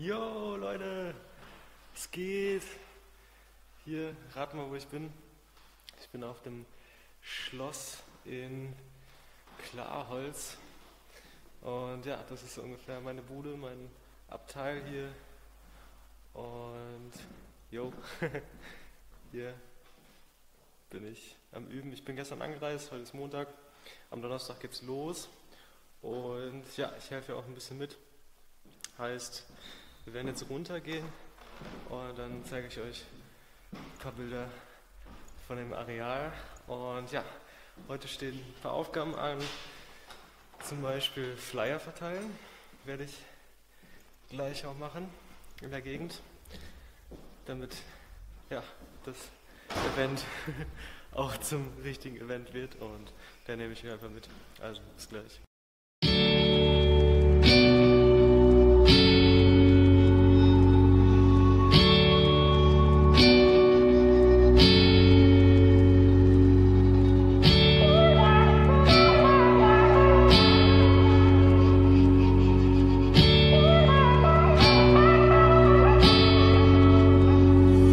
Jo Leute, es geht. Hier, rat mal, wo ich bin. Ich bin auf dem Schloss in Klarholz. Und ja, das ist so ungefähr meine Bude, mein Abteil hier. Und jo, hier bin ich am Üben. Ich bin gestern angereist, heute ist Montag. Am Donnerstag geht's los. Und ja, ich helfe ja auch ein bisschen mit. Heißt, wir werden jetzt runtergehen und dann zeige ich euch ein paar Bilder von dem Areal. Und ja, heute stehen ein paar Aufgaben an, zum Beispiel Flyer verteilen, werde ich gleich auch machen in der Gegend, damit ja, das Event auch zum richtigen Event wird, und da nehme ich mich einfach mit. Also bis gleich.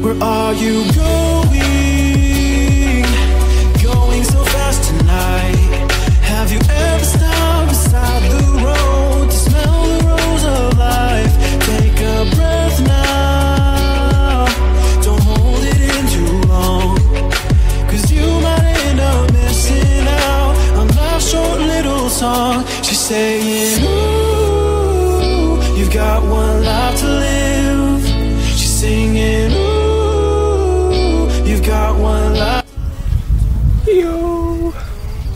Where are you going? Going so fast tonight. Have you ever stopped beside the road to smell the rose of life? Take a breath now, don't hold it in too long, cause you might end up missing out on life's short little song. She's saying, ooh, you've got one life to live. She's singing, ooh, yo.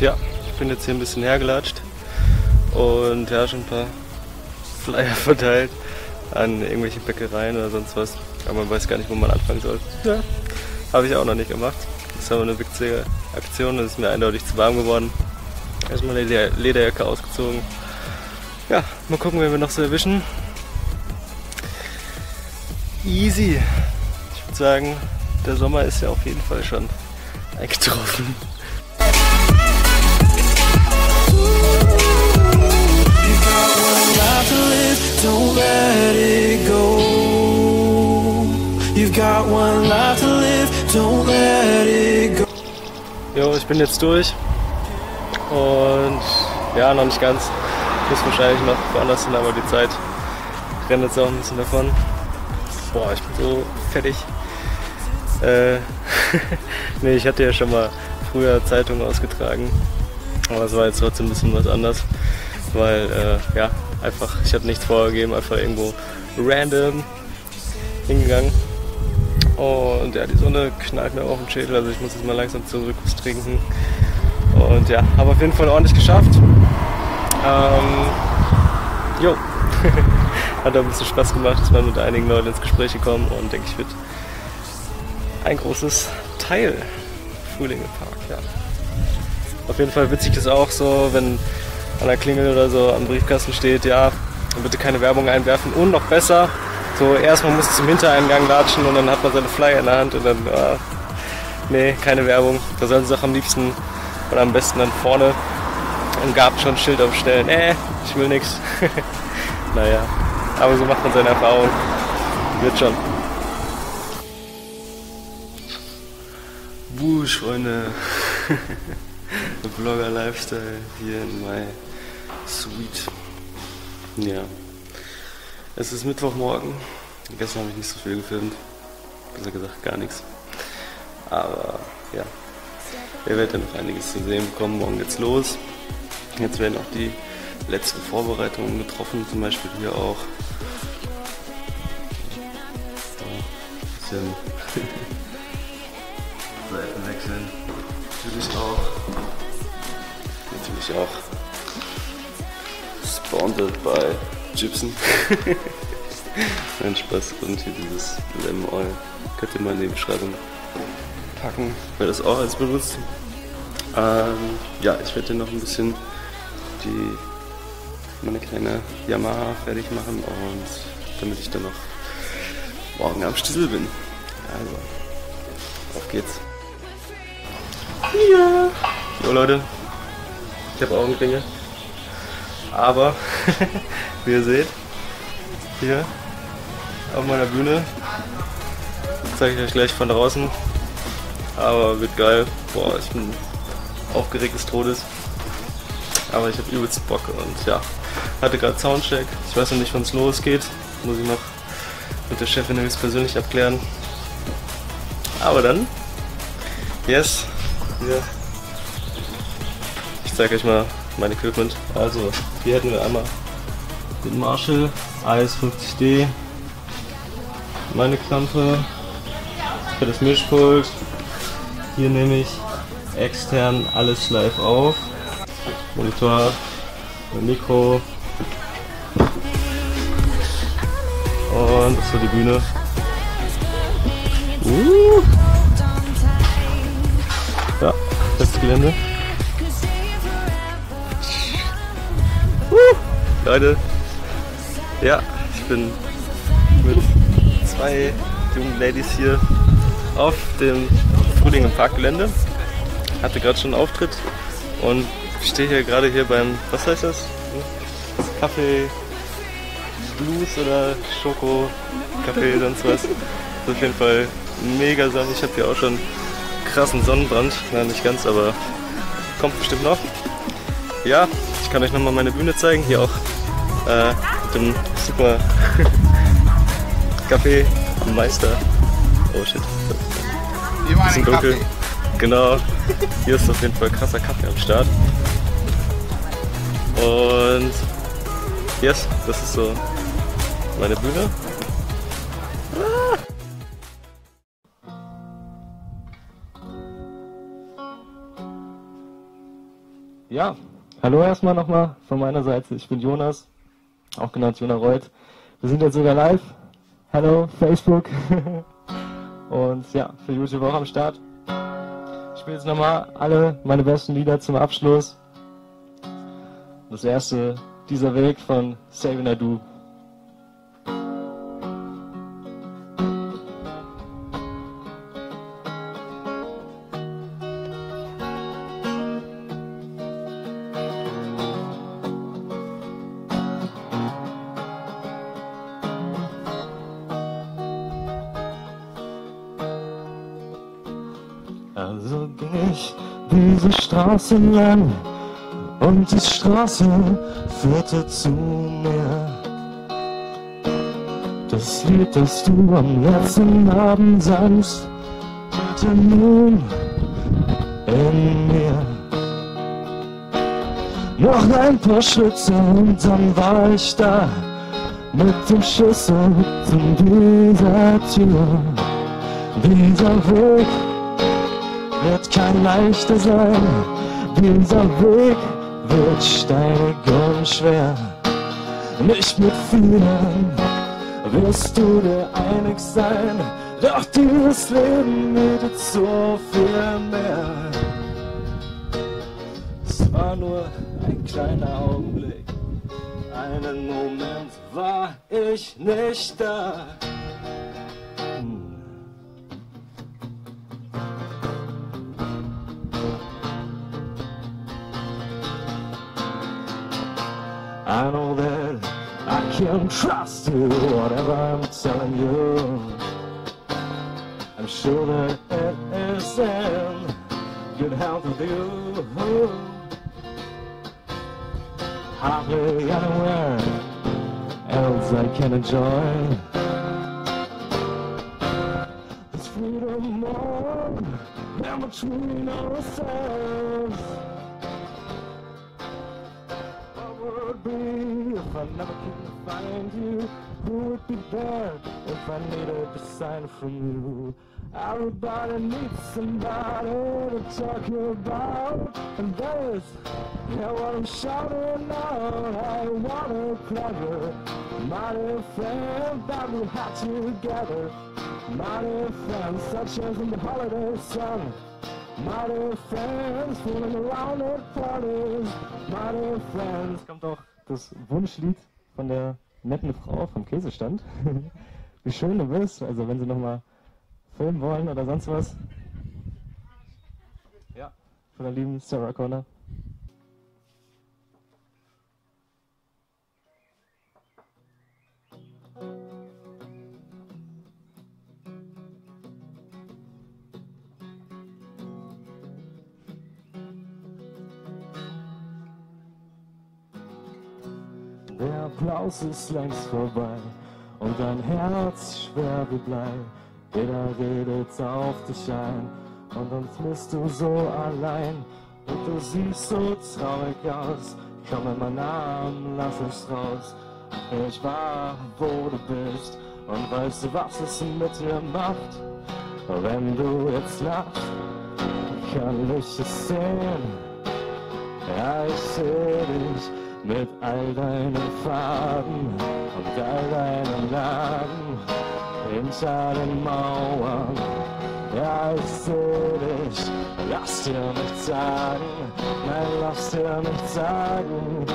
Ja, ich bin jetzt hier ein bisschen hergelatscht und ja, schon ein paar Flyer verteilt an irgendwelche Bäckereien oder sonst was, aber man weiß gar nicht, wo man anfangen soll. Ja, habe ich auch noch nicht gemacht. Das ist aber eine witzige Aktion, das ist mir eindeutig zu warm geworden. Erstmal die Lederjacke ausgezogen. Ja, mal gucken, wen wir noch so erwischen. Easy. Ich würde sagen, der Sommer ist ja auf jeden Fall schon eingetroffen. Jo, ich bin jetzt durch. Und ja, noch nicht ganz. Ich muss wahrscheinlich noch woanders hin, aber die Zeit rennt jetzt auch ein bisschen davon. Boah, ich bin so fertig. Ne, ich hatte ja schon mal früher Zeitungen ausgetragen, aber es war jetzt trotzdem ein bisschen was anders, weil ja, einfach, ich hatte nichts vorgegeben, einfach irgendwo random hingegangen, und ja, die Sonne knallt mir auf den Schädel, also ich muss jetzt mal langsam zurück was trinken, und ja, habe auf jeden Fall ordentlich geschafft. Jo, hat auch ein bisschen Spaß gemacht, dass man mit einigen Leuten ins Gespräch gekommen, und denke ich, wird ein großes Teil Frühling im Park, ja. Auf jeden Fall witzig ist auch so, wenn an der Klingel oder so am Briefkasten steht, ja, bitte keine Werbung einwerfen, und noch besser, so erstmal muss zum Hintereingang latschen und dann hat man seine Flyer in der Hand und dann, nee, keine Werbung. Da sollen sie auch am liebsten oder am besten dann vorne im Garten schon ein Schild aufstellen, ich will nix. Naja, aber so macht man seine Erfahrung, wird schon. Wusch, Freunde, Blogger Lifestyle hier in my Suite. Ja, es ist Mittwochmorgen. Gestern habe ich nicht so viel gefilmt, besser gesagt gar nichts. Aber ja, ihr werdet dann noch einiges zu sehen bekommen. Morgen geht's los. Jetzt werden auch die letzten Vorbereitungen getroffen, zum Beispiel hier auch. So, ein bisschen Seiten wechseln. Natürlich auch. Sponsored by Gibson. Nein, Spaß. Und hier dieses Lemon Oil. Könnt ihr mal in die Beschreibung packen, wer das auch als benutzt. Ja, ich werde noch ein bisschen meine kleine Yamaha fertig machen, und damit ich dann noch morgen am Stiesel bin. Also, auf geht's. Ja. Jo Leute, ich habe Augenringe, aber wie ihr seht, hier auf meiner Bühne. Das zeige ich euch gleich von draußen. Aber wird geil. Boah, ich bin aufgeregt des Todes. Aber ich habe übelst Bock und ja, hatte gerade Soundcheck. Ich weiß noch nicht, wann es losgeht. Muss ich noch mit der Chefin höchstpersönlich abklären. Aber dann, yes, yeah. Ich zeige euch mal mein Equipment. Also, hier hätten wir einmal den Marshall AS50D, meine Klampe, für das Mischpult. Hier nehme ich extern alles live auf. Monitor, Mikro und so die Bühne. Ja, festes Gelände. Leute, ja, ich bin mit zwei jungen Ladies hier auf dem Frühling im Park Gelände. Hatte gerade schon einen Auftritt und ich stehe hier gerade hier beim, was heißt das? Kaffee Blues oder Schoko Kaffee, sonst was. Das ist auf jeden Fall mega Sache. Ich habe hier auch schon krassen Sonnenbrand. Na, nicht ganz, aber kommt bestimmt noch. Ja, ich kann euch nochmal meine Bühne zeigen. Hier auch mit dem super Kaffee Meister. Oh shit. Bisschen dunkel. Genau. Hier ist auf jeden Fall krasser Kaffee am Start. Und yes, das ist so meine Bühne. Ja, hallo erstmal nochmal von meiner Seite. Ich bin Jonas, auch genannt JonaRoid. Wir sind jetzt sogar live. Hallo Facebook. Und ja, für YouTube auch am Start. Ich spiele jetzt nochmal alle meine besten Lieder zum Abschluss. Das erste, Dieser Weg von Xavier Naidoo. Also geh ich diese Straße lang und die Straße führte zu mir. Das Lied, das du am letzten Abend sangst, lebte nun in mir. Noch ein paar Schritte und dann war ich da mit dem Schlüssel zu dieser Tür. Dieser Weg wird kein leichter sein, dieser Weg wird steinig und schwer. Nicht mit vielen wirst du dir einig sein, doch dieses Leben bietet so viel mehr. Es war nur ein kleiner Augenblick, einen Moment war ich nicht da. I know that I can't trust you, whatever I'm telling you. I'm sure that it is in good health with you. Hardly anywhere else I can enjoy this freedom more than between ourselves. If I never could find you, who would be there if I needed a sign from you? Everybody needs somebody to talk about, and that is what I'm shouting out. I want a pleasure, my dear friend, that we had together. My dear friends, such as in the holiday sun. My dear friends, fooling around at parties. My dear friends. Kommt doch das Wunschlied von der netten Frau vom Käsestand. Wie schön du bist, also wenn sie nochmal filmen wollen oder sonst was. Ja, von der lieben Sarah Connor. Der Applaus ist längst vorbei und dein Herz schwer wie Blei. Jeder redet auf dich ein und dann bist du so allein. Und du siehst so traurig aus. Komm in meinen Arm, lass mich raus. Ich war, wo du bist, und weißt du, was es mit dir macht? Wenn du jetzt lachst, kann ich es sehen. Ja, ich seh dich mit all deinen Farben und all deinen Lagen hinter den Mauern. Ja, ich seh dich, lass dir nichts sagen, nein, lass dir nichts sagen,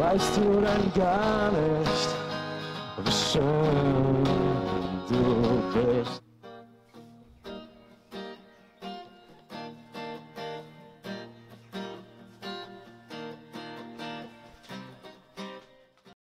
weißt du denn gar nicht, wie schön